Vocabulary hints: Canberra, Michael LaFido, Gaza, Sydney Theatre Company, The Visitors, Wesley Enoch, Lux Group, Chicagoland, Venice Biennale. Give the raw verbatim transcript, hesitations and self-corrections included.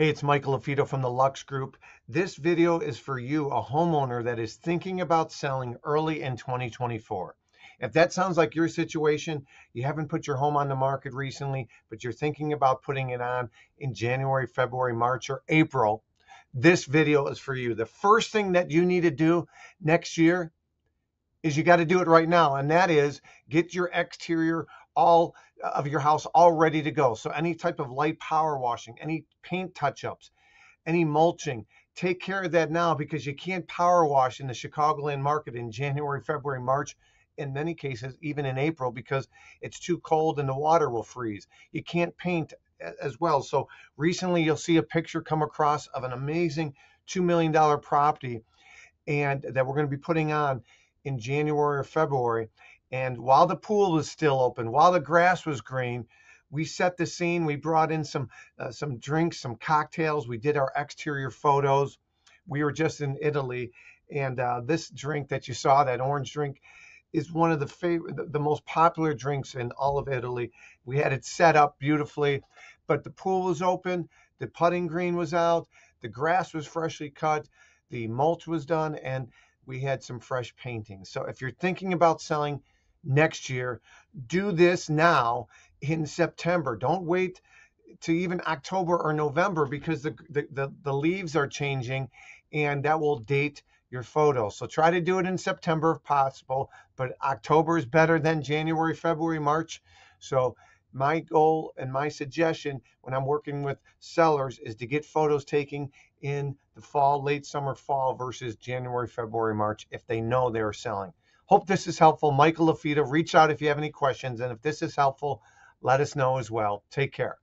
Hey, it's Michael LaFido from the Lux Group. This video is for you, a homeowner that is thinking about selling early in twenty twenty-four. If that sounds like your situation, you haven't put your home on the market recently, but you're thinking about putting it on in January, February, March, or April, this video is for you. The first thing that you need to do next year is you got to do it right now, and that is get your exterior all of your house all ready to go. So any type of light power washing, any paint touch-ups, any mulching, take care of that now, because you can't power wash in the Chicagoland market in January, February, March, in many cases, even in April, because it's too cold and the water will freeze. You can't paint as well. So recently you'll see a picture come across of an amazing two million dollar property and that we're going to be putting on in January or February, and while the pool was still open, while the grass was green, we set the scene. We brought in some uh, some drinks, some cocktails. We did our exterior photos. We were just in Italy, and uh, this drink that you saw, that orange drink, is one of the favorite, the most popular drinks in all of Italy. We had it set up beautifully, but the pool was open, the putting green was out, the grass was freshly cut, the mulch was done, and we had some fresh paintings. So if you're thinking about selling next year, do this now in September. Don't wait to even October or November, because the, the, the, the leaves are changing and that will date your photo. So try to do it in September if possible, but October is better than January, February, March. So my goal and my suggestion when I'm working with sellers is to get photos taken in the fall, late summer, fall versus January, February, March if they know they're selling. Hope this is helpful. Michael LaFido, reach out if you have any questions. And if this is helpful, let us know as well. Take care.